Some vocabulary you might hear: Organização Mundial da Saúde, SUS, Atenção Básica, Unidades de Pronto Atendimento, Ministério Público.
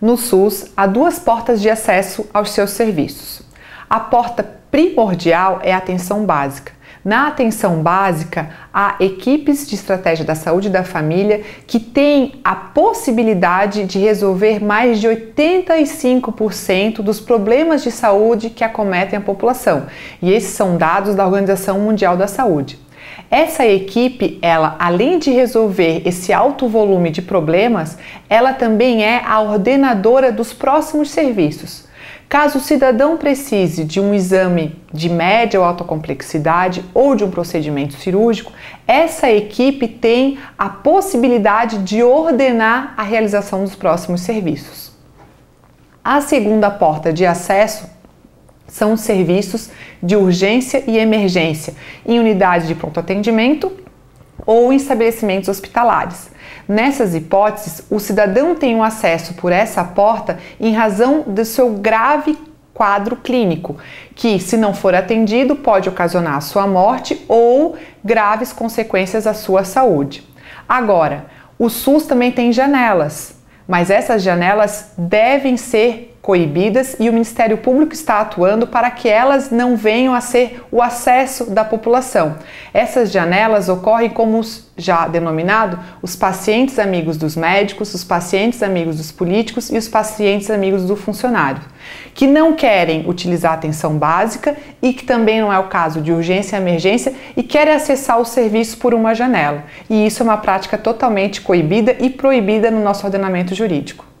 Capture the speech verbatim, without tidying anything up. No SUS, há duas portas de acesso aos seus serviços. A porta primordial é a atenção básica. Na atenção básica, há equipes de estratégia da saúde da família que têm a possibilidade de resolver mais de oitenta e cinco por cento dos problemas de saúde que acometem a população. E esses são dados da Organização Mundial da Saúde. Essa equipe, ela, além de resolver esse alto volume de problemas, ela também é a ordenadora dos próximos serviços. Caso o cidadão precise de um exame de média ou alta complexidade ou de um procedimento cirúrgico, essa equipe tem a possibilidade de ordenar a realização dos próximos serviços. A segunda porta de acesso são os serviços de urgência e emergência, em unidade de pronto atendimento ou em estabelecimentos hospitalares. Nessas hipóteses, o cidadão tem um acesso por essa porta em razão do seu grave quadro clínico, que, se não for atendido, pode ocasionar a sua morte ou graves consequências à sua saúde. Agora, o SUS também tem janelas, mas essas janelas devem ser coibidas e o Ministério Público está atuando para que elas não venham a ser o acesso da população. Essas janelas ocorrem como já denominado os pacientes amigos dos médicos, os pacientes amigos dos políticos e os pacientes amigos do funcionário, que não querem utilizar a atenção básica e que também não é o caso de urgência e emergência e querem acessar o serviço por uma janela. E isso é uma prática totalmente coibida e proibida no nosso ordenamento jurídico.